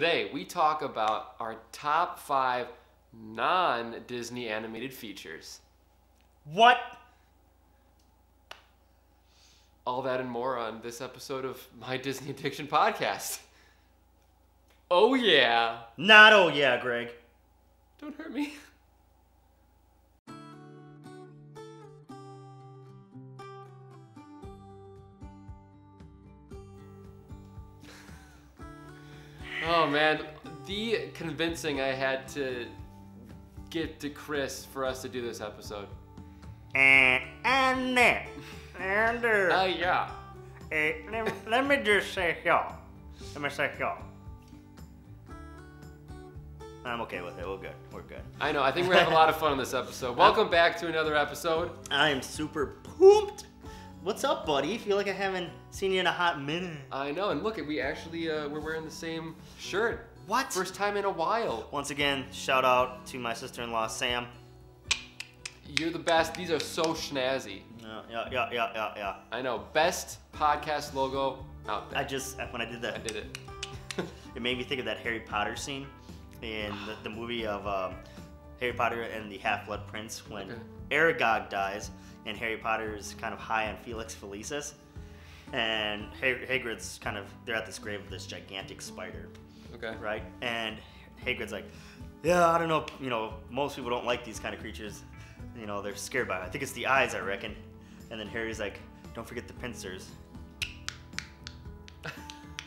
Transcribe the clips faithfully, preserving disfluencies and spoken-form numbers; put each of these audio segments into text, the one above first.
Today, we talk about our top five non-Disney animated features. What? All that and more on this episode of My Disney Addiction Podcast. Oh yeah. Not oh yeah, Greg. Don't hurt me. Oh man, the convincing I had to get to Chris for us to do this episode. And and then, and uh, uh, yeah. Uh, let, let me just say y'all. Let me say y'all. I'm okay with it. We're good. We're good. I know. I think we're having a lot of fun on this episode. Welcome back to another episode. I am super pumped. What's up, buddy? I feel like I haven't seen you in a hot minute. I know, and look, we actually, uh, we're wearing the same shirt. What? First time in a while. Once again, shout out to my sister-in-law, Sam. You're the best. These are so snazzy. Yeah, yeah, yeah, yeah, yeah, yeah. I know. Best podcast logo out there. I just, when I did that. I did it. It made me think of that Harry Potter scene in the, the movie of um, Harry Potter and the Half-Blood Prince when okay. Aragog dies and Harry Potter is kind of high on Felix Felicis and Hagrid's kind of, they're at this grave of this gigantic spider. Okay. Right? And Hagrid's like, yeah, I don't know, you know, most people don't like these kind of creatures. You know, they're scared by it. I think it's the eyes, I reckon. And then Harry's like, don't forget the pincers.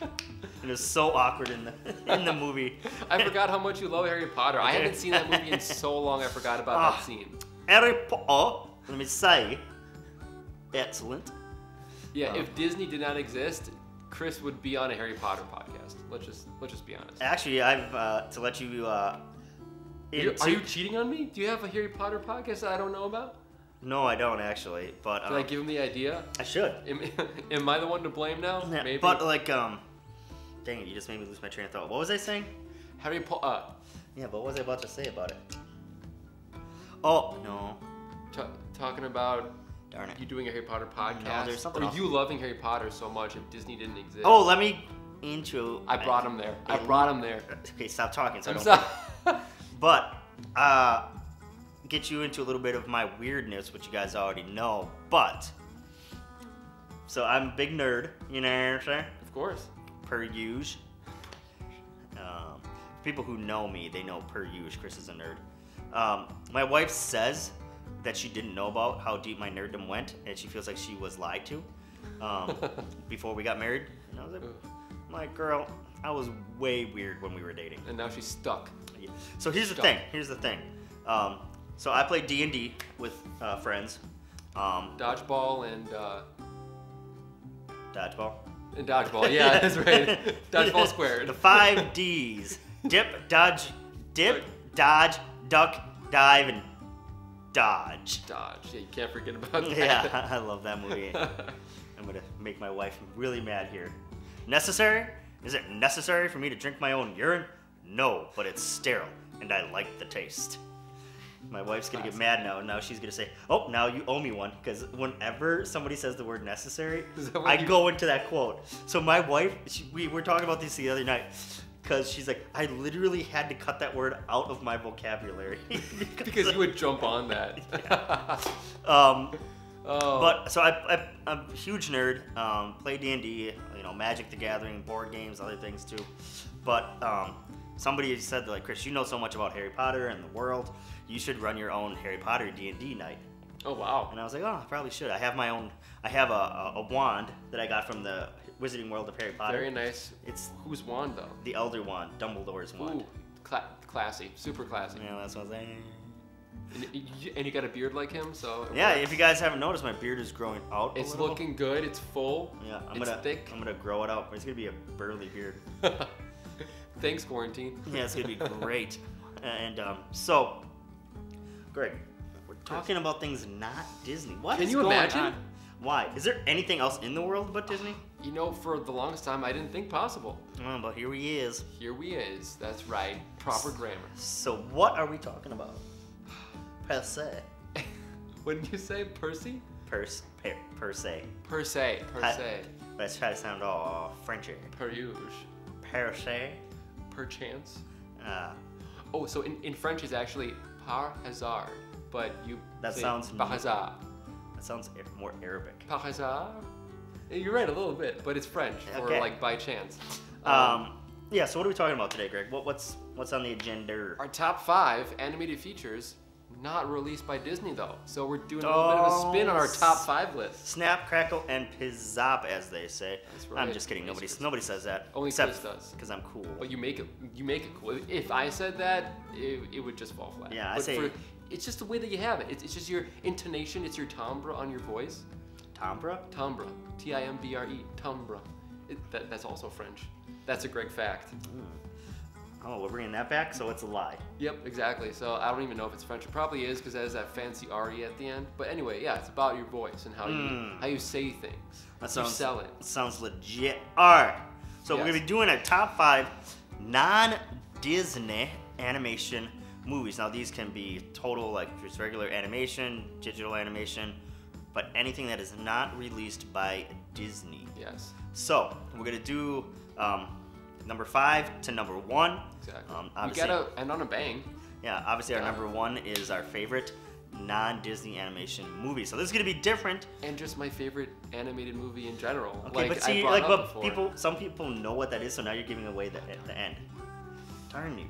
It was so awkward in the in the movie. I forgot how much you love Harry Potter. I haven't seen that movie in so long. I forgot about oh, that scene. Harry Potter. Let me say, excellent. Yeah, um, if Disney did not exist, Chris would be on a Harry Potter podcast. Let's just let's just be honest. Actually, I've uh, to let you. Uh, into... Are you cheating on me? Do you have a Harry Potter podcast that I don't know about? No, I don't actually. But um, did I give him the idea? I should. Am, am I the one to blame now? Yeah, maybe. But like um. Dang it, you just made me lose my train of thought. What was I saying? Harry Potter. Yeah, but what was I about to say about it? Oh, no. T talking about Darn it. you doing a Harry Potter podcast. No, there's something or else. You loving Harry Potter so much if Disney didn't exist. Oh, let me intro. I brought him there. I brought him there. Okay, stop talking. So I'm I don't sorry. But, uh, get you into a little bit of my weirdness, which you guys already know. But, so I'm a big nerd, you know what I'm saying? Of course. Per use. Um, people who know me, they know per use. Chris is a nerd. Um, my wife says that she didn't know about how deep my nerddom went, and she feels like she was lied to um, before we got married. And I was like, my girl, I was way weird when we were dating. And now she's stuck. Yeah. So here's she's the stuck. thing. Here's the thing. Um, so I play D and D with uh, friends. Um, Dodgeball and... Uh... Dodgeball? And dodgeball, yeah, that's right. Dodgeball squared. The five D's. Dip, dodge, dip, dodge, duck, dive, and dodge. Dodge, yeah, you can't forget about that. Yeah, I love that movie. I'm gonna make my wife really mad here. Necessary? Is it necessary for me to drink my own urine? No, but it's sterile, and I like the taste. My wife's gonna get mad now. Now she's gonna say, "Oh, now you owe me one," because whenever somebody says the word "necessary," I you... go into that quote. So my wife, she, we were talking about this the other night, because she's like, "I literally had to cut that word out of my vocabulary because, because you would jump on that." Yeah. um, oh. But so I, I, I'm a huge nerd. Um, play D and D, you know, Magic the Gathering, board games, other things too. But um, somebody said, "Like Chris, you know so much about Harry Potter and the world. You should run your own Harry Potter D and D night." Oh, wow. And I was like, oh, I probably should. I have my own, I have a, a, a wand that I got from the Wizarding World of Harry Potter. Very nice. It's whose wand, though? The Elder Wand, Dumbledore's wand. Ooh, cla classy, super classy. Yeah, that's what I was saying. And you, and you got a beard like him, so. Yeah, works. If you guys haven't noticed, my beard is growing out. It's a looking good, it's full. Yeah, I'm it's gonna, thick. I'm going to grow it out. It's going to be a burly beard. Thanks, quarantine. Yeah, it's going to be great. And um, so. Greg, we're talking about things not Disney. What Can is you going imagine? On? Why? Is there anything else in the world but Disney? You know, for the longest time, I didn't think possible. Oh, but here we is. Here we is. That's right. Proper grammar. So what are we talking about? Per se. Wouldn't you say Percy? Per, per, per se. Per se. Per se. I, let's try to sound all Frenchy. Per use. Per se. Perchance. Uh, oh, so in, in French it's actually par hasard, but you that say sounds par hasard. That sounds more Arabic. Par hasard? You're right a little bit, but it's French, or okay. like by chance. Um, um, yeah, so what are we talking about today, Greg? What, what's what's on the agenda? Our top five animated features not released by Disney, though. So we're doing a little oh, bit of a spin on our top five list. Snap, crackle, and pizzop, as they say. That's right. I'm just kidding. Nobody nobody says that. Only Chris does. Because I'm cool. But you make it you make it cool. If I said that, it, it would just fall flat. Yeah, I but say... For, it's just the way that you have it. It's, it's just your intonation. It's your timbre on your voice. Timbre? Timbre. T I M B R E. Timbre. It, that, that's also French. That's a Greg fact. Mm. Oh, we're bringing that back, so it's a lie. Yep, exactly. So I don't even know if it's French. It probably is, because it has that fancy R E at the end. But anyway, yeah, it's about your voice and how mm. you how you say things. That sounds, you sell it. Sounds legit. All right, so yes. we're going to be doing a top five non-Disney animation movies. Now, these can be total, like, just regular animation, digital animation, but anything that is not released by Disney. Yes. So we're going to do... Um, number five to number one. Exactly. Um, you gotta end on a bang. Yeah, obviously our number one is our favorite non-Disney animation movie. So this is gonna be different. And just my favorite animated movie in general. Okay, like, but see, like, but people, some people know what that is, so now you're giving away the the end. Darn you.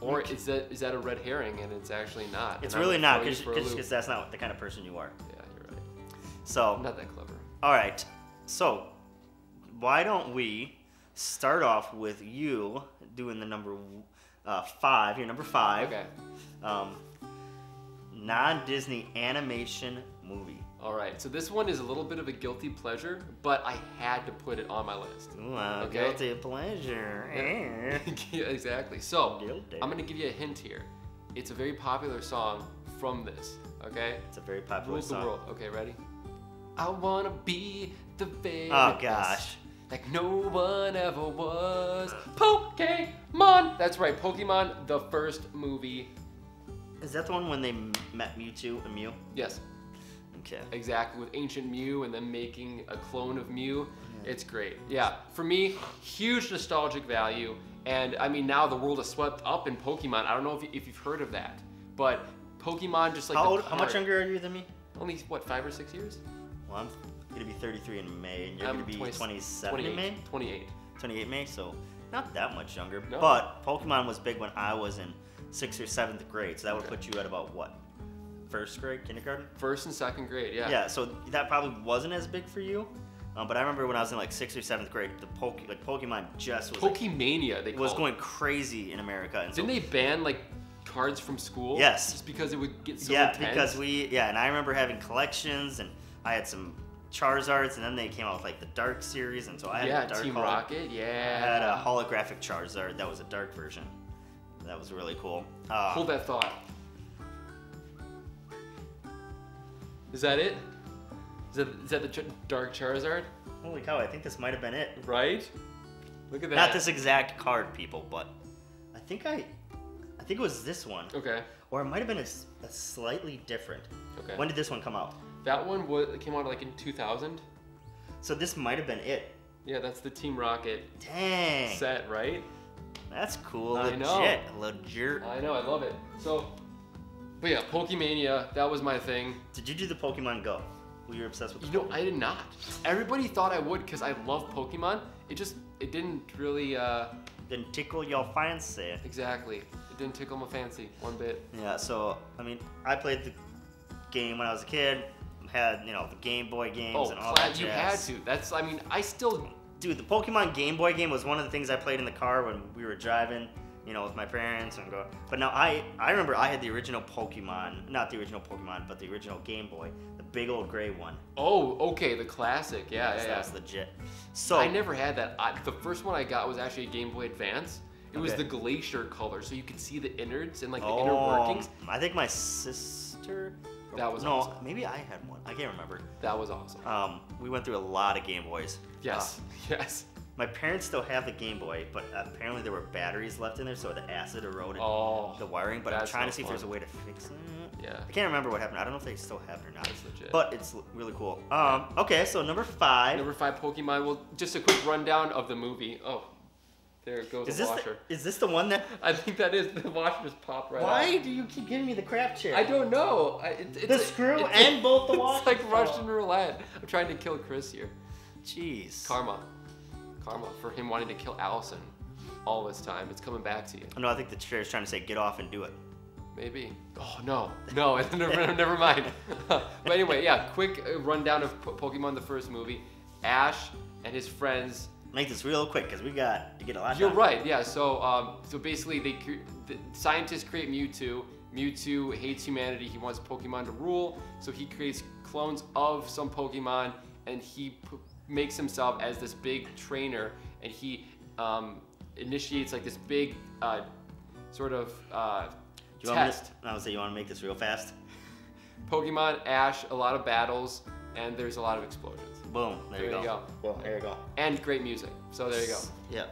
Or is that is that a red herring? And it's actually not. It's really not, because that's not the kind of person you are. Yeah, you're right. So not that clever. All right. So why don't we start off with you doing the number uh, five, your number five. Okay. Um, non-Disney animation movie. All right, so this one is a little bit of a guilty pleasure, but I had to put it on my list. Ooh, uh, okay? Guilty pleasure. Yeah, exactly. So, guilty. I'm going to give you a hint here. It's a very popular song from this, okay? It's a very popular Rules song. The world. Okay, ready? I want to be the very Oh, gosh. Like no one ever was. Pokemon! That's right, Pokemon, the first movie. Is that the one when they met Mewtwo and Mew? Yes. Okay. Exactly, with ancient Mew and then making a clone of Mew. Yeah. It's great. Yeah, for me, huge nostalgic value. And I mean, now the world is swept up in Pokemon. I don't know if, you, if you've heard of that, but Pokemon just like. How, old, how much younger are you than me? Only, what, five or six years? Well, I'm gonna be thirty-three in May, and you're um, gonna be twenty-seven in May? twenty-eight. twenty-eight May, so not that much younger. No. But Pokemon was big when I was in sixth or seventh grade, so that okay. would put you at about what? First grade, kindergarten? First and second grade, yeah. Yeah, so that probably wasn't as big for you. Um, but I remember when I was in like sixth or seventh grade, the Poke, like Pokemon just was Pokemania, like, they was going it. crazy in America. And Didn't so, they ban like cards from school? Yes. Just because it would get so yeah, intense? Yeah, because we, yeah, and I remember having collections, and I had some Charizards, and then they came out with like the Dark series, and so I had yeah, a Dark Team Rocket, yeah. I had a holographic Charizard that was a Dark version. That was really cool. Uh, Hold that thought. Is that it? Is that, is that the Ch Dark Charizard? Holy cow! I think this might have been it. Right? Look at that. Not this exact card, people, but I think I, I think it was this one. Okay. Or it might have been a, a slightly different. Okay. When did this one come out? That one was, came out like in two thousand. So this might have been it. Yeah, that's the Team Rocket Dang. set, right? That's cool. I Legit. know. Legit. I know, I love it. So, but yeah, Pokemania, that was my thing. Did you do the Pokemon Go? Were you obsessed with the You Pokemon? know, I did not. Everybody thought I would because I love Pokemon. It just, it didn't really... Uh, didn't tickle your fancy. Exactly. It didn't tickle my fancy one bit. Yeah, so, I mean, I played the game when I was a kid. Had, you know, the Game Boy games oh, and all that jazz. You had to. That's, I mean, I still... Dude, the Pokemon Game Boy game was one of the things I played in the car when we were driving, you know, with my parents and go. But now I, I remember I had the original Pokemon, not the original Pokemon, but the original Game Boy, the big old gray one. Oh, okay, the classic. Yeah, yes, yeah, that's yeah. legit. So I never had that. I, the first one I got was actually a Game Boy Advance. It okay. was the glacier color, so you could see the innards and like the oh, inner workings. I think my sister. That was no, awesome. Maybe I had one. I can't remember. That was awesome. Um, we went through a lot of Game Boys. Yes, uh, yes. My parents still have the Game Boy, but apparently there were batteries left in there, so the acid eroded oh, the wiring. But I'm trying to see fun. if there's a way to fix it. Yeah. I can't remember what happened. I don't know if they still have it or not. It's legit. But it's really cool. Um, okay, so number five. Number five Pokemon. Well, just a quick rundown of the movie. Oh, There goes is the washer. The, is this the one that? I think that is. The washer just popped right Why out. Why do you keep giving me the crap chair? I don't know. I, it, it's the screw it's, and both the washers. It's like Russian roulette. I'm trying to kill Chris here. Jeez. Karma. Karma for him wanting to kill Allison all this time. It's coming back to you. No, I think the chair is trying to say, get off and do it. Maybe. Oh, no. No, never, never mind. But anyway, yeah, quick rundown of Pokemon, the first movie. Ash and his friends. Make this real quick because we got to get a lot. You're done. Right, yeah. So, um, so basically, they the scientists create Mewtwo. Mewtwo hates humanity. He wants Pokemon to rule, so he creates clones of some Pokemon, and he p makes himself as this big trainer, and he um, initiates like this big uh, sort of uh, you test. I would say you want to make this real fast. Pokemon, Ash, a lot of battles, and there's a lot of explosions. Boom, there, there you go. go. Boom, there you go. And great music, so there you go. Yeah.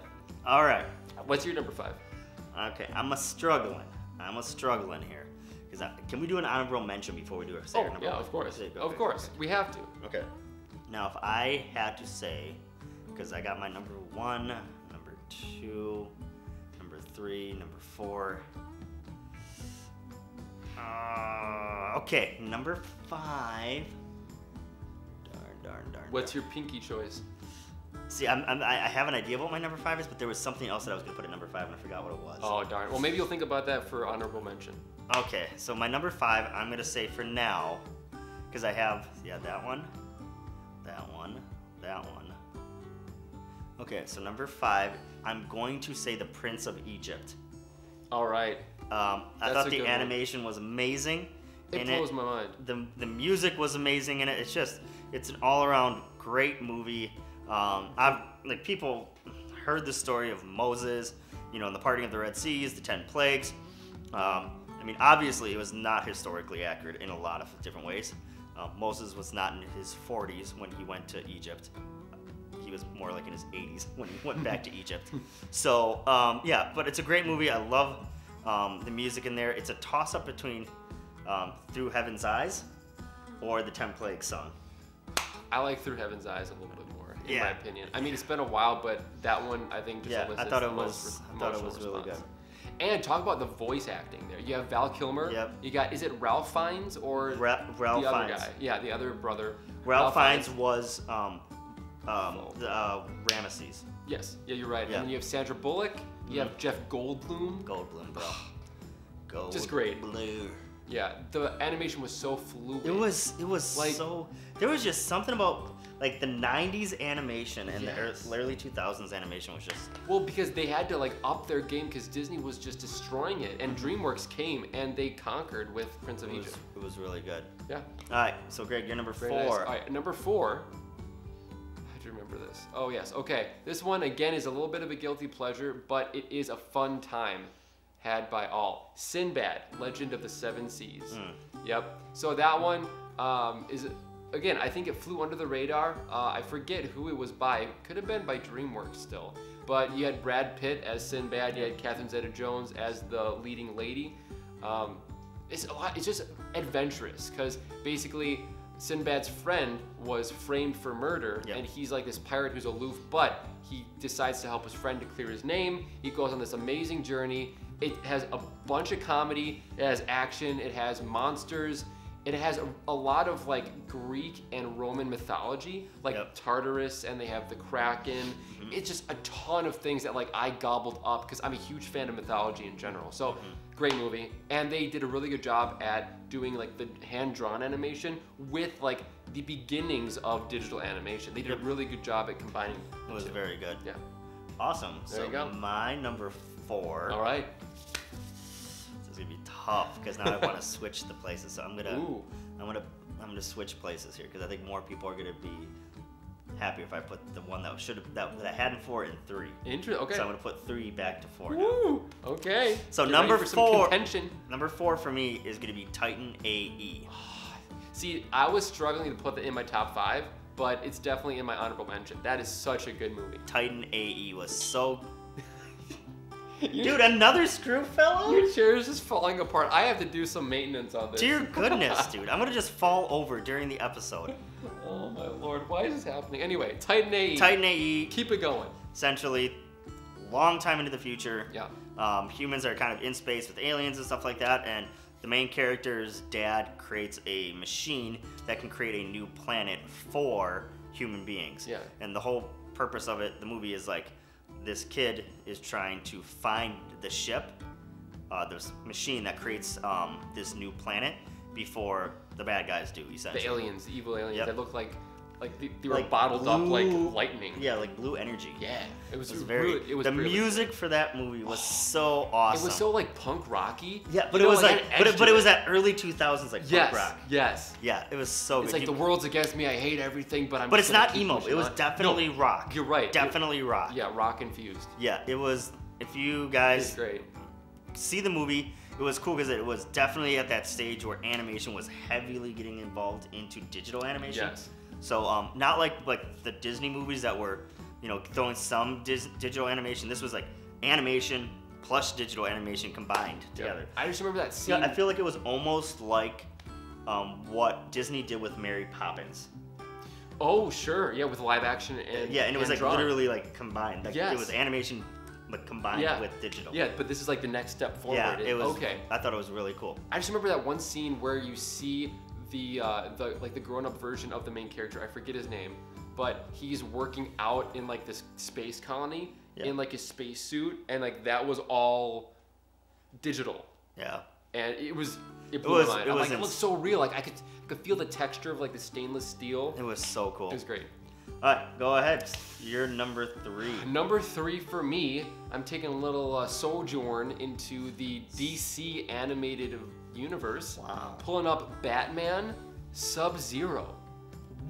All right. What's your number five? Okay, I'm a struggling. I'm a struggling here. Cause I, can we do an honorable mention before we do our second? Oh, yeah, one? Of course. Go, of okay. course, we have to. Okay. Now, if I had to say, because I got my number one, number two, number three, number four. Uh, okay, number five. Darn, darn, darn. What's your pinky choice? See, I'm, I'm, I have an idea of what my number five is, but there was something else that I was going to put at number five, and I forgot what it was. Oh, darn. Well, maybe you'll think about that for honorable mention. Okay, so my number five, I'm going to say for now, because I have, yeah, that one, that one, that one. Okay, so number five, I'm going to say The Prince of Egypt. All right. Um, I thought the animation one. was amazing. It blows my mind. The, the music was amazing in it. It's just, it's an all-around great movie. Um, I've, like, people heard the story of Moses, you know, in the parting of the Red Seas, the ten plagues. Um, I mean, obviously, it was not historically accurate in a lot of different ways. Uh, Moses was not in his forties when he went to Egypt. He was more like in his eighties when he went back to Egypt. So, um, yeah, but it's a great movie. I love um, the music in there. It's a toss-up between... Um, Through Heaven's Eyes or the Ten Plagues song. I like Through Heaven's Eyes a little bit more, in yeah. my opinion. I mean, it's been a while, but that one, I think, just yeah, I thought it was, I thought it was really response. good. And talk about the voice acting there. You have Val Kilmer. Yep. You got, is it Ralph Fiennes or Ra Ralph the other Fiennes. guy? Yeah, the other brother. Ralph, Ralph Fiennes was um, um, the, uh, Ramesses. Yes, yeah, you're right. Yep. And you have Sandra Bullock. You mm. have Jeff Goldblum. Goldblum, bro. Gold just great. Blue. Yeah, the animation was so fluid. It was, it was like, so, there was just something about, like, the nineties animation and yes. the early two thousands animation was just... Well, because they had to, like, up their game because Disney was just destroying it, and DreamWorks came, and they conquered with Prince of it was, Egypt. It was really good. Yeah. All right, so, Greg, you're number Very four. Nice. All right, number four. I do remember this. Oh, yes, okay. This one, again, is a little bit of a guilty pleasure, but it is a fun time. Had by all. Sinbad, Legend of the Seven Seas. Mm. Yep. So that one um, is, again, I think it flew under the radar. Uh, I forget who it was by. It could have been by DreamWorks still. But you had Brad Pitt as Sinbad. You had Catherine Zeta-Jones as the leading lady. Um, it's a lot. It's just adventurous because basically Sinbad's friend was framed for murder, yep. and he's like this pirate who's aloof, but he decides to help his friend to clear his name. He goes on this amazing journey. It has a bunch of comedy, it has action, it has monsters, it has a, a lot of like Greek and Roman mythology, like yep. Tartarus, and they have the Kraken. Mm-hmm. It's just a ton of things that like I gobbled up because I'm a huge fan of mythology in general. So mm-hmm. great movie. And they did a really good job at doing like the hand-drawn animation with like the beginnings of digital animation. They did yep. a really good job at combining the It was two. very good. Yeah. Awesome. There so you go. My number four. All right. It's gonna be tough because now I want to switch the places. So I'm gonna, Ooh. I'm gonna, I'm gonna switch places here because I think more people are gonna be happy if I put the one that should have that, that I had in four and three. Interesting. Okay. So I'm gonna put three back to four. Woo. Now. Okay. So Get number for four. Contention. Number four for me is gonna be Titan A E See, I was struggling to put that in my top five, but it's definitely in my honorable mention. That is such a good movie. Titan A E was so. Dude, You're, another screw fellow? Your chair is just falling apart. I have to do some maintenance on this. Dear goodness, dude. I'm going to just fall over during the episode. Oh, my Lord. Why is this happening? Anyway, Titan A E Titan A E Keep it going. Essentially, long time into the future. Yeah. Um, humans are kind of in space with aliens and stuff like that, and the main character's dad creates a machine that can create a new planet for human beings. Yeah. And the whole purpose of it, the movie is like, this kid is trying to find the ship, uh, this machine that creates um, this new planet before the bad guys do, essentially. The aliens, the evil aliens, yep. that look like like they, they were like bottled blue, up like lightning. Yeah, like blue energy. Yeah, it was, it was very. Really, it was the really music cool. for that movie was so awesome. It was so like punk rocky. Yeah, but you it know, was like, like but, it, but it was that early two thousands like yes, punk rock. Yes. Yeah, it was so. It's good. Like you, the world's against me. I hate everything, but I'm. But it's not emo. It was on. definitely no, rock. You're right. Definitely it, rock. Yeah, rock infused. Yeah, it was. If you guys great. see the movie. It was cool because it was definitely at that stage where animation was heavily getting involved into digital animation. Yes. So um, not like like the Disney movies that were, you know, throwing some dis digital animation. This was like animation plus digital animation combined together. Yep. I just remember that scene. Yeah, I feel like it was almost like um, what Disney did with Mary Poppins. Oh sure, yeah, with live action and yeah, and it was and like drawing. literally like combined. Like yes. it was animation. But combined yeah. with digital. Yeah, but this is like the next step forward. Yeah, it was. Okay. I thought it was really cool. I just remember that one scene where you see the uh, the like the grown-up version of the main character. I forget his name, but he's working out in like this space colony yeah. in like his space suit, and like that was all digital. Yeah. And it was it blew my mind. It, like, it looked so real. Like I could I could feel the texture of like the stainless steel. It was so cool. It was great. All right, go ahead. You're number three. Number three for me, I'm taking a little uh, sojourn into the D C animated universe. Wow. Pulling up Batman, Sub-Zero.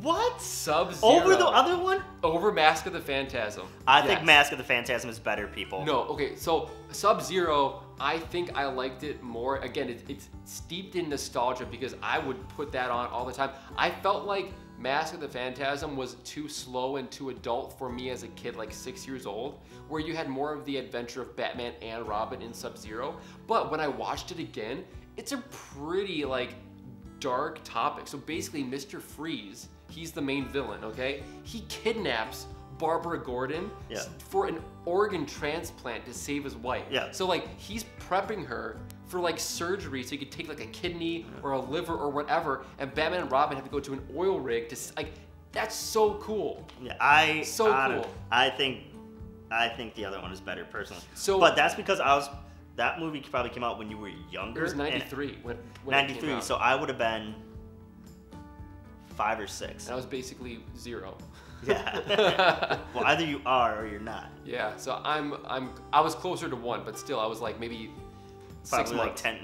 What? Sub-Zero. Over the other one? Over Mask of the Phantasm. I yes. think Mask of the Phantasm is better, people. No, okay, so Sub-Zero, I think I liked it more. Again, it, it's steeped in nostalgia because I would put that on all the time. I felt like Mask of the Phantasm was too slow and too adult for me as a kid, like six years old, where you had more of the adventure of Batman and Robin in Sub-Zero. But when I watched it again, it's a pretty like dark topic. So basically Mister Freeze, he's the main villain, okay? He kidnaps Barbara Gordon yeah. for an organ transplant to save his wife. Yeah. So like he's prepping her for like surgery so he could take like a kidney or a liver or whatever, and Batman and Robin have to go to an oil rig to like that's so cool. Yeah, I so I, cool. I think I think the other one is better personally. So but that's because I was that movie probably came out when you were younger. It was ninety-three when, when ninety-three, so I would have been five or six. That was basically zero. Yeah. Well, either you are or you're not. Yeah, so I'm I'm I was closer to one, but still I was like maybe Probably Six like ten,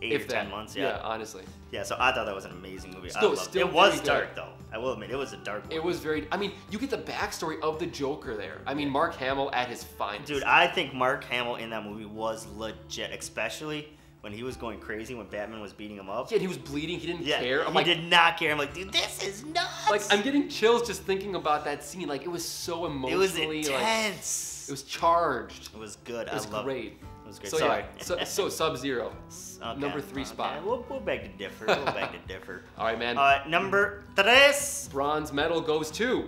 eight if or ten that. months. Yeah. yeah, honestly. Yeah, so I thought that was an amazing movie. Still, I loved still it. It was dark, though. I will admit, it was a dark movie. It was very. I mean, you get the backstory of the Joker there. I mean, yeah. Mark Hamill at his finest. Dude, I think Mark Hamill in that movie was legit, especially when he was going crazy when Batman was beating him up. Yeah, and he was bleeding. He didn't yeah, care. I'm he like, did not care. I'm like, dude, this is nuts. Like, I'm getting chills just thinking about that scene. Like, it was so emotionally. It was intense. Like, it was charged. It was good. It was I great. It. Was great. So Sorry. yeah, so, so Sub-Zero, okay. number three okay. spot. We'll, we'll beg to differ, we'll beg to differ. All right, man. Uh, number tres. Bronze medal goes to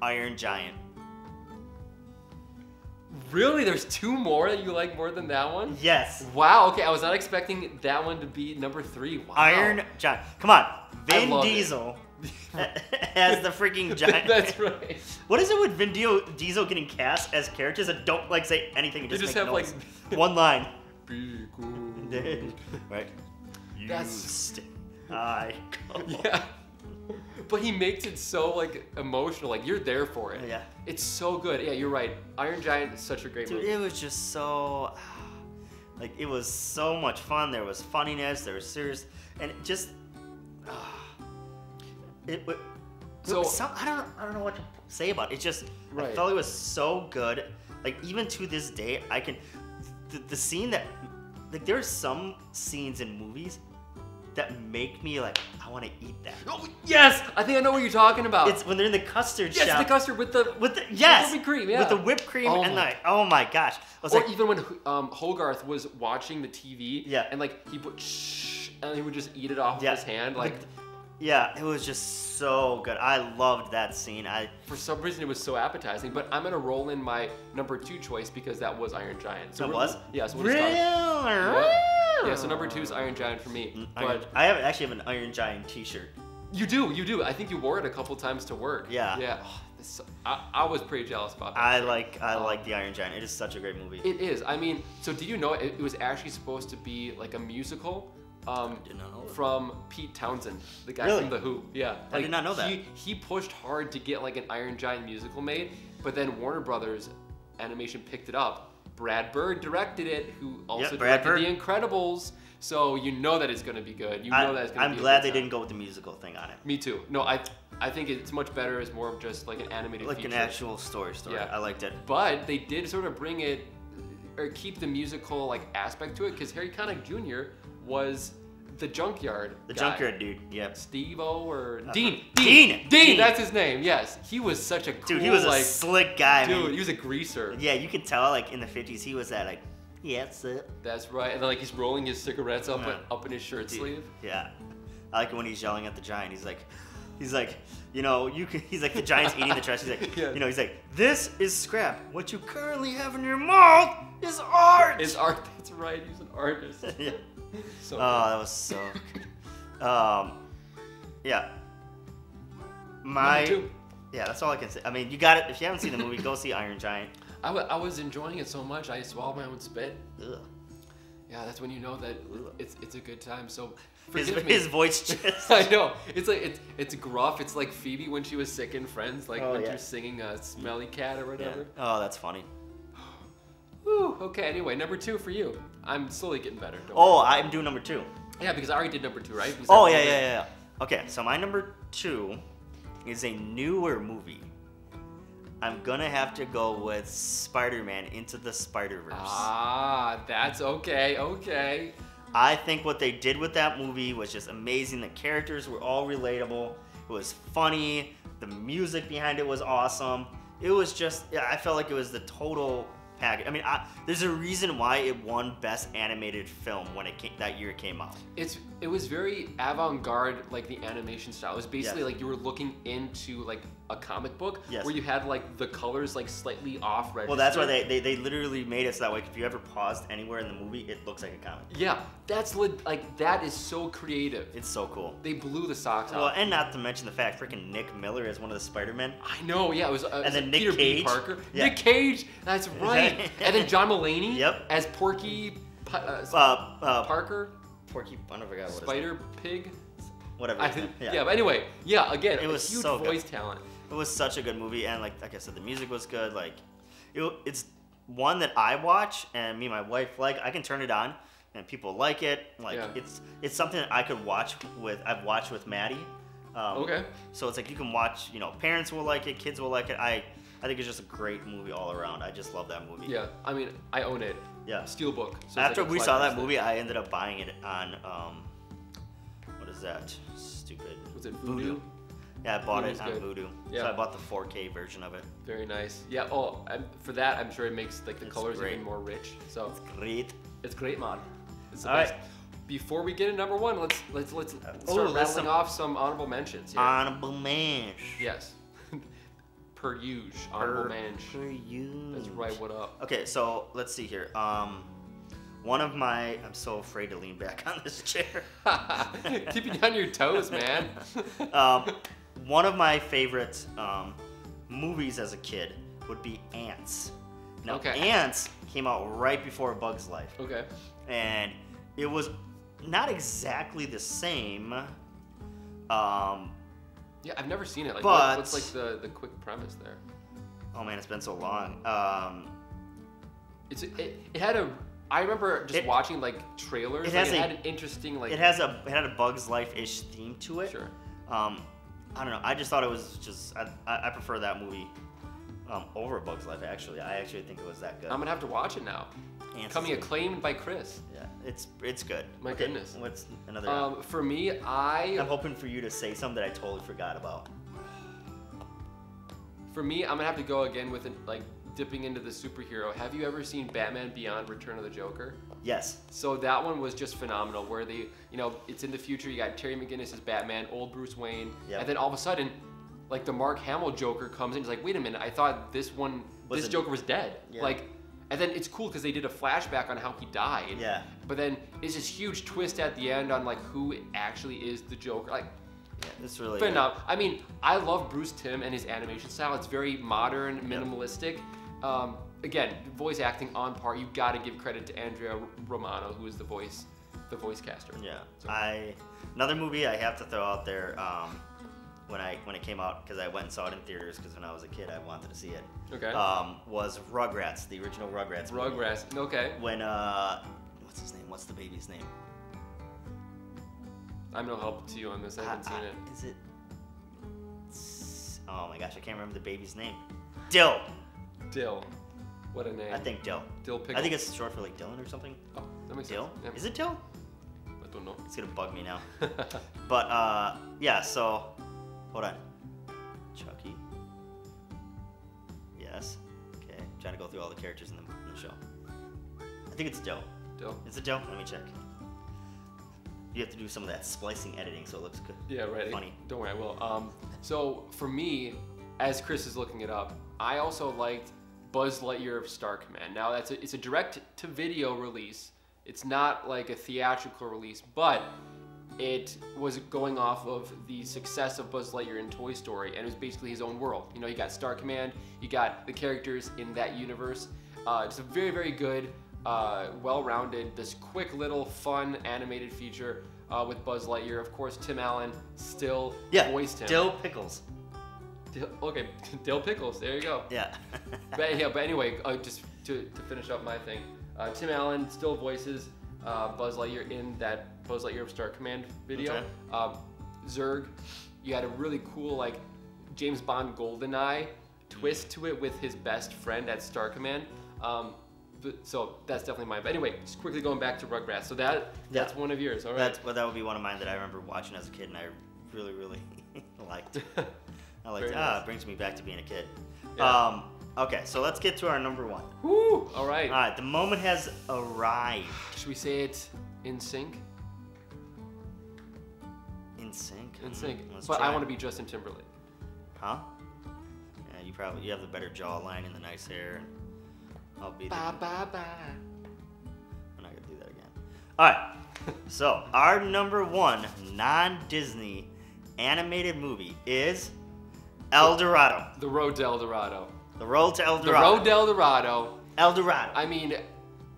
Iron Giant. Really, there's two more that you like more than that one? Yes. Wow, okay, I was not expecting that one to be number three. Wow. Iron Giant, come on. Vin Diesel as the freaking giant. That's right. What is it with Vin Diesel getting cast as characters that don't like say anything? Just they just have noise. like one line. Be cool. Right. You That's I. Go. Yeah. But he makes it so like emotional. Like you're there for it. Yeah. It's so good. Yeah, you're right. Iron Giant is such a great Dude, movie. It was just so. Like it was so much fun. There was funniness. There was serious, and it just. Uh, It, it, so, so I don't I don't know what to say about it. It's just right. I felt it was so good. Like even to this day, I can the, the scene that like there's some scenes in movies that make me like I want to eat that. Oh yes, I think I know what you're talking about. It's when they're in the custard yes, shop. Yes, the custard with the with the yes with the whipped cream. Yeah. With the whipped cream oh and like oh my gosh. I was or like, even when um, Hogarth was watching the T V. Yeah. And like he put shh and he would just eat it off yeah. with his hand like. like Yeah, it was just so good. I loved that scene. I For some reason, it was so appetizing, but I'm gonna roll in my number two choice because that was Iron Giant. So it was? Yeah, so we'll just start. Yeah. yeah, so number two is Iron Giant for me. But I have, actually have an Iron Giant t-shirt. You do, you do. I think you wore it a couple times to work. Yeah. Yeah. Oh, this, I, I was pretty jealous about that. I like, I um, like the Iron Giant. It is such a great movie. It is. I mean, so did you know it, it was actually supposed to be like a musical? Um, I did not know from Pete Townsend, the guy really? from The Who. Yeah, like, I did not know that. He, he pushed hard to get like an Iron Giant musical made, but then Warner Brothers Animation picked it up. Brad Bird directed it, who also yep, directed Bird. The Incredibles. So you know that it's going to be good. You I, know that it's going to be. I'm glad they time. didn't go with the musical thing on it. Me too. No, I I think it's much better as more of just like an animated, like feature. an actual story story. Yeah. I liked it. But they did sort of bring it or keep the musical like aspect to it because Harry Connick Junior was the junkyard The guy. junkyard dude, yep. Steve-O or... Uh, Dean, Dean! Dean! Dean! That's his name, yes. He was such a cool, Dude, he was a like, slick guy. Dude, man. He was a greaser. Yeah, you could tell, like, in the fifties, he was that, like, yeah, that's it. That's right. And then, like, he's rolling his cigarettes up, yeah. up in his shirt dude, sleeve. Yeah. I like it when he's yelling at the giant. He's like... He's like, you know, you can, he's like, the giant's eating the trash. He's like, yeah. you know, he's like, this is scrap. What you currently have in your mouth is art. It's art. That's right. He's an artist. yeah. So oh, good. that was so good. Um, yeah. My, yeah, that's all I can say. I mean, you got it. If you haven't seen the movie, go see Iron Giant. I, w I was enjoying it so much. I swallowed my own spit. Ugh. Yeah, that's when you know that it's it's a good time. So forgive his, me. His voice just. I know. It's like it's it's gruff. It's like Phoebe when she was sick in Friends, like oh, when yeah. you're singing a Smelly Cat or whatever. Yeah. Oh, that's funny. Whew, okay. Anyway, number two for you. I'm slowly getting better. Don't oh, worry. I'm doing number two. Yeah, because I already did number two, right? Oh yeah, yeah, yeah, yeah. Okay, so my number two is a newer movie. I'm gonna have to go with Spider-Man Into the Spider-Verse. Ah, that's okay, okay. I think what they did with that movie was just amazing. The characters were all relatable. It was funny. The music behind it was awesome. It was just, I felt like it was the total package. I mean, I, there's a reason why it won Best Animated Film when it came, that year it came out. It's it was very avant-garde, like the animation style. It was basically yes. like you were looking into like a comic book yes. where you had like the colors like slightly off registered. Well, that's why they, they they literally made us that way. If you ever paused anywhere in the movie, it looks like a comic. Yeah, that's like that is so creative. It's so cool. They blew the socks well, out. Well, and not to mention the fact freaking Nick Miller is one of the Spider-Men. I know. Yeah, it was. Uh, and it was then Nick Peter Cage. B. Parker. Yeah. Nick Cage. That's right. And then John Mulaney. Yep. As Porky uh, uh, uh, Parker. Porky. I don't forget what. Spider Pig. Whatever. I think, yeah. yeah. But anyway, yeah. Again, it was a huge so voice good. talent. It was such a good movie, and like like I said, the music was good. Like, it, it's one that I watch, and me and my wife like. I can turn it on, and people like it. Like yeah. it's it's something that I could watch with. I've watched with Maddie. Um, okay. So it's like you can watch. You know, parents will like it, kids will like it. I I think it's just a great movie all around. I just love that movie. Yeah, I mean, I own it. Yeah, Steelbook. So After like we saw that movie, I ended up buying it on um, what is that? Stupid. Was it Voodoo? Yeah, I bought Voodoo's it on good. Voodoo. Yeah. So I bought the four K version of it. Very nice. Yeah. Oh, I'm, for that, I'm sure it makes like the it's colors great. even more rich. So it's great. It's great, man. It's the all best. Right. Before we get into number one, let's let's let's uh, start oh, rattling off some honorable mentions. Here. Honorable mention. Yes. per use. Honorable mention. Per use. That's right. What up? Okay, so let's see here. Um. One of my, I'm so afraid to lean back on this chair. Keeping you on your toes, man. um, one of my favorite um, movies as a kid would be Ants. Now, okay. Ants came out right before A Bug's Life. Okay. And it was not exactly the same. Um, yeah, I've never seen it. Like, but, what's like the, the quick premise there? Oh man, it's been so long. Um, it's it, it had a... I remember just it, watching like trailers. It, has like, it a, had an interesting like. It has a it had a Bug's Life-ish theme to it. Sure. Um, I don't know. I just thought it was just I I prefer that movie um, over Bug's Life. Actually, I actually think it was that good. I'm gonna have to watch it now. Ants Coming acclaimed by Chris. Yeah, it's it's good. My okay, goodness. What's another? Um, one? For me, I. I'm hoping for you to say something that I totally forgot about. For me, I'm gonna have to go again with an, like dipping into the superhero, have you ever seen Batman Beyond Return of the Joker? Yes. So that one was just phenomenal, where they, you know, it's in the future, you got Terry McGinnis as Batman, old Bruce Wayne, yep. and then all of a sudden, like the Mark Hamill Joker comes in, he's like, wait a minute, I thought this one, was this Joker was dead. Yeah. Like, and then it's cool because they did a flashback on how he died. Yeah. But then it's this huge twist at the end on like who actually is the Joker. Like, yeah, it's really phenomenal. I mean, I love Bruce Timm and his animation style. It's very modern, minimalistic. Yep. Um, again, voice acting on par. You've got to give credit to Andrea Romano, who is the voice, the voice caster. Yeah. So. I another movie I have to throw out there. Um, When I when it came out, because I went and saw it in theaters, because when I was a kid I wanted to see it. Okay. Um, was Rugrats, the original Rugrats. Rugrats. Movie. Okay. When uh, what's his name? What's the baby's name? I'm no help to you on this. I haven't I, seen I, it. Is it? It's, oh my gosh, I can't remember the baby's name. Dill. Dill. What a name. I think Dill. Dill Pickle. I think it's short for like Dylan or something. Oh, that makes Dill? sense. Dill. Yeah. Is it Dill? I don't know. It's gonna bug me now. But uh, yeah, so. Hold on. Chucky? Yes. Okay. I'm trying to go through all the characters in the, in the show. I think it's Dill. Dill? Is it Dill? Let me check. You have to do some of that splicing editing so it looks good. Yeah, right. Funny. Don't worry, I will. Um, so, for me, as Chris is looking it up, I also liked Buzz Lightyear of Star Command. Now, that's a, it's a direct-to-video release. It's not like a theatrical release, but it was going off of the success of Buzz Lightyear in Toy Story, and it was basically his own world. You know, you got Star Command, you got the characters in that universe. Uh, it's a very, very good, uh, well-rounded, this quick little fun animated feature uh, with Buzz Lightyear. Of course, Tim Allen still yeah, voiced him. Dill Pickles. Dill, okay, Dill Pickles, there you go. Yeah. But, yeah, but anyway, uh, just to, to finish up my thing, uh, Tim Allen still voices Uh, Buzz Lightyear in that Buzz Lightyear of Star Command video. Okay. Um, Zurg, you had a really cool like James Bond GoldenEye twist to it with his best friend at Star Command. Um, but, so that's definitely mine. But anyway, just quickly going back to Rugrats. So that that's yeah. one of yours. All right. That's, well, that would be one of mine that I remember watching as a kid, and I really, really liked. I liked. It. Nice. Ah, it brings me back to being a kid. Yeah. Um, Okay, so let's get to our number one. Woo! All right. All right, the moment has arrived. Should we say it in sync? In sync? In sync. Let's but try. I want to be Justin Timberlake. Huh? Yeah, you probably you have the better jawline and the nice hair. I'll be. Bye the... bye bye. I'm not gonna do that again. All right. So our number one non-Disney animated movie is El Dorado. The Road to El Dorado. The Road to El Dorado. The Road to El Dorado. El Dorado. I mean,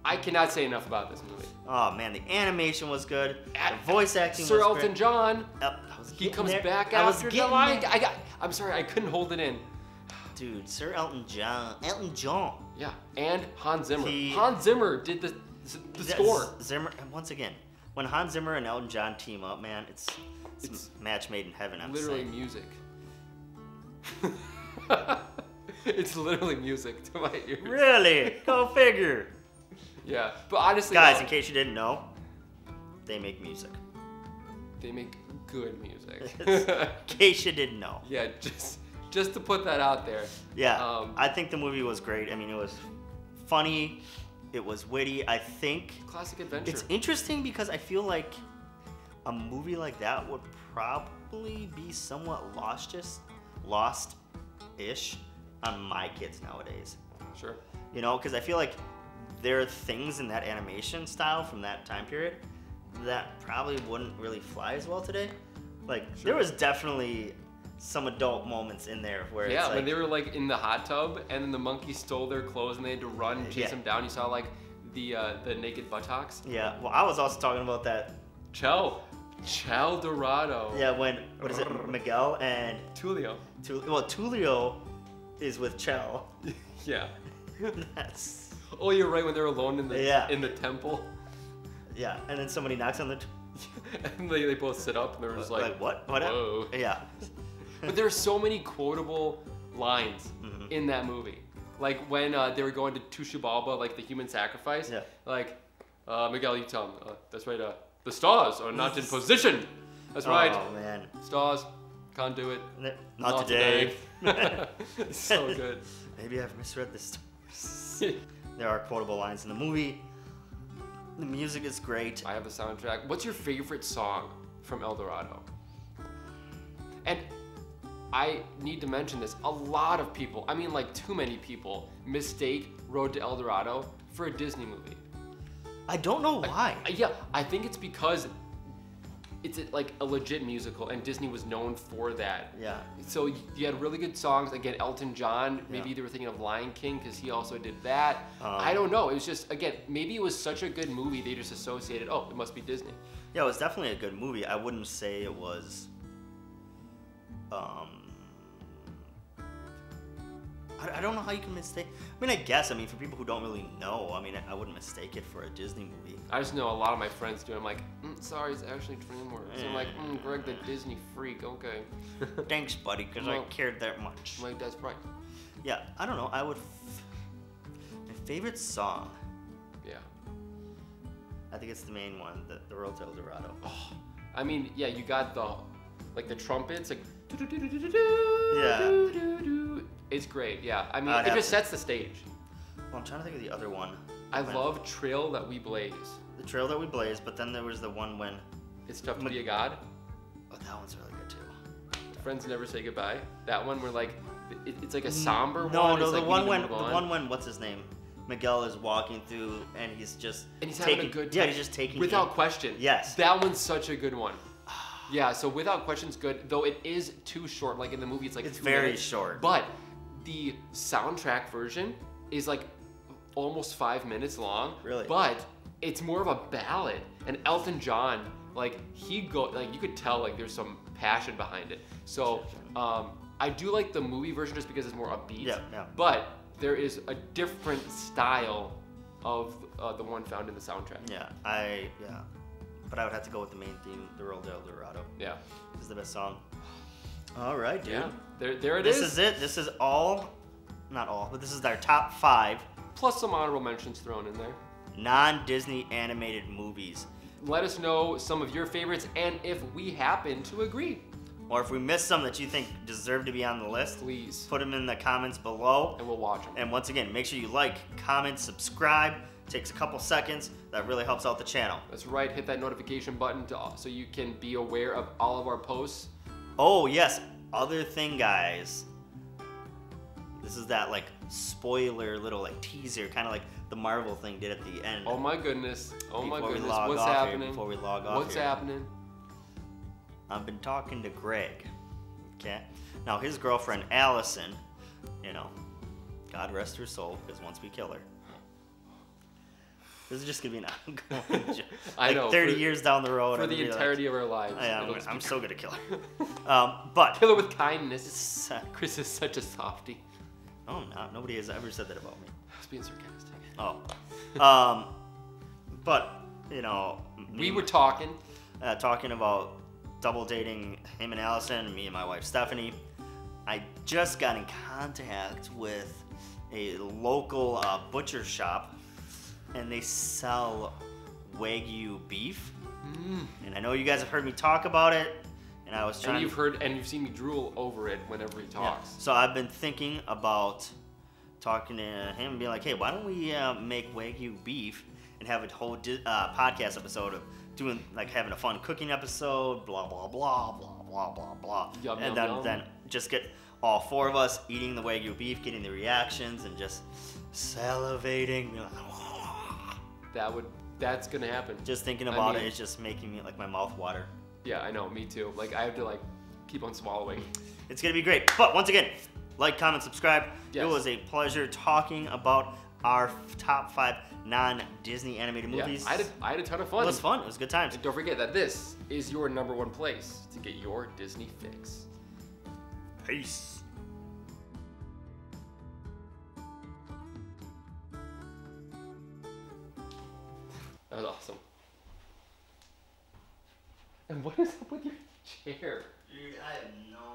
I cannot say enough about this movie. Oh man, the animation was good. The voice acting Sir was Elton great. Sir Elton John. El he comes there. back I after the line. I got. I'm sorry, I couldn't hold it in. Dude, Sir Elton John. Elton John. Yeah, and Hans Zimmer. He, Hans Zimmer did the the score. Zimmer once again. When Hans Zimmer and Elton John team up, man, it's it's, it's a match made in heaven. I'm literally saying. music. It's literally music to my ears. Really? Go figure. Yeah, but honestly, guys, no. in case you didn't know, they make music. They make good music. In case you didn't know. Yeah, just just to put that out there. Yeah, um, I think the movie was great. I mean, it was funny. It was witty. I think classic adventure. It's interesting because I feel like a movie like that would probably be somewhat lost, just lost-ish. on my kids nowadays. Sure. You know, because I feel like there are things in that animation style from that time period that probably wouldn't really fly as well today. Like, sure. there was definitely some adult moments in there where yeah, it's like... Yeah, when they were, like, in the hot tub, and then the monkey stole their clothes, and they had to run and chase yeah. them down. You saw, like, the uh, the naked buttocks. Yeah, well, I was also talking about that... Chel. Chel Dorado. Yeah, when, what is it, Miguel and... Tulio. Tulio. Well, Tulio... is with Chel. Yeah. That's. Oh, you're right. When they're alone in the yeah. in the temple. Yeah, and then somebody knocks on the. T and they, they both sit up and they're just like, like what? What? Whoa. Yeah. But there's so many quotable lines mm-hmm. in that movie. Like when uh, they were going to Tushubalba, like the human sacrifice. Yeah. Like, uh, Miguel, you tell him. Uh, that's right. Uh, the stars are not in position. That's oh, right. Oh man. Stars. Can't do it. Not, Not today. today. So good. Maybe I've misread this story. There are quotable lines in the movie. The music is great. I have a soundtrack. What's your favorite song from El Dorado? And I need to mention this, a lot of people, I mean like too many people, mistake Road to El Dorado for a Disney movie. I don't know why. I, yeah, I think it's because it's like a legit musical and Disney was known for that. Yeah. So you had really good songs, again, Elton John, maybe yeah. they were thinking of Lion King because he also did that. Um, I don't know, it was just, again, maybe it was such a good movie they just associated, oh, it must be Disney. Yeah, it was definitely a good movie. I wouldn't say it was, um, I don't know how you can mistake. I mean, I guess. I mean, for people who don't really know, I mean, I wouldn't mistake it for a Disney movie. I just know a lot of my friends do. I'm like, mm, sorry, it's actually DreamWorks. So I'm like, mm, Greg, the Disney freak. Okay. Thanks, buddy, because well, I cared that much. Like that's right. Yeah, I don't know. I would. F my favorite song. Yeah. I think it's the main one, the, the Road to El Dorado. Oh, I mean, yeah, you got the, like the trumpets, like. Do, do, do, do, do, do, yeah. Do, do, do. It's great, yeah. I mean, I'd it just sets the stage. Well, I'm trying to think of the other one. I when love Trail That We Blaze. The Trail That We Blaze, but then there was the one when... It's Tough to Be a God. Oh, that one's really good, too. Friends Never Say Goodbye. That one where, like, it, it's like a somber no, one. No, no, like the, one when, the one when, what's his name? Miguel is walking through, and he's just... And he's taking, having a good time. Yeah, he's just taking... Without it. Question. Yes. That one's such a good one. Yeah, so Without Question's good, though it is too short. Like, in the movie, it's like it's two very minutes. Short. But... The soundtrack version is like almost five minutes long. Really? But it's more of a ballad. And Elton John, like he go, like you could tell, like there's some passion behind it. So um, I do like the movie version just because it's more upbeat. Yeah, yeah. But there is a different style of uh, the one found in the soundtrack. Yeah, I yeah. But I would have to go with the main theme, The Road to El Dorado. Yeah, this is the best song. All right, dude. Yeah, there, there it is. This is it. This is all, not all, but this is our top five. Plus some honorable mentions thrown in there. Non-Disney animated movies. Let us know some of your favorites and if we happen to agree. Or if we missed some that you think deserve to be on the list. Please. Put them in the comments below. And we'll watch them. And once again, make sure you like, comment, subscribe. It takes a couple seconds. That really helps out the channel. That's right. Hit that notification button to, so you can be aware of all of our posts. Oh yes, other thing guys, this is that like spoiler little like teaser, kind of like the Marvel thing did at the end. Oh my goodness, oh my goodness, what's happening? Before we log off here. What's happening? I've been talking to Greg, okay? Now his girlfriend Allison, you know, God rest her soul, because once we kill her, this is just gonna be an ongoing joke. I like know. thirty for, years down the road. For the entirety like, of our lives. I, I'm, I'm so gonna kill her. Um, but kill her with kindness. Uh, Chris is such a softie. Oh no, not, nobody has ever said that about me. I was being sarcastic. Oh, um, but you know, we were talking, uh, talking about double dating him and Allison, me and my wife Stephanie. I just got in contact with a local uh, butcher shop. And they sell Wagyu beef. Mm. And I know you guys have heard me talk about it. And I was trying. And you've heard and you've seen me drool over it whenever he talks. Yeah. So I've been thinking about talking to him and being like, hey, why don't we uh, make Wagyu beef and have a whole uh, podcast episode of doing like having a fun cooking episode, blah blah blah blah blah blah blah, yum, and yum, then yum. then just get all four of us eating the Wagyu beef, getting the reactions, and just salivating. That would, that's gonna happen. Just thinking about I mean, it is just making me, like, my mouth water. Yeah, I know, me too. Like, I have to, like, keep on swallowing. It's gonna be great. But once again, like, comment, subscribe. Yes. It was a pleasure talking about our top five non-Disney animated movies. Yeah, I, had a, I had a ton of fun. It was fun, it was good times. And don't forget that this is your number one place to get your Disney fix. Peace. That was awesome. And what is up with your chair? Dude, I have no idea.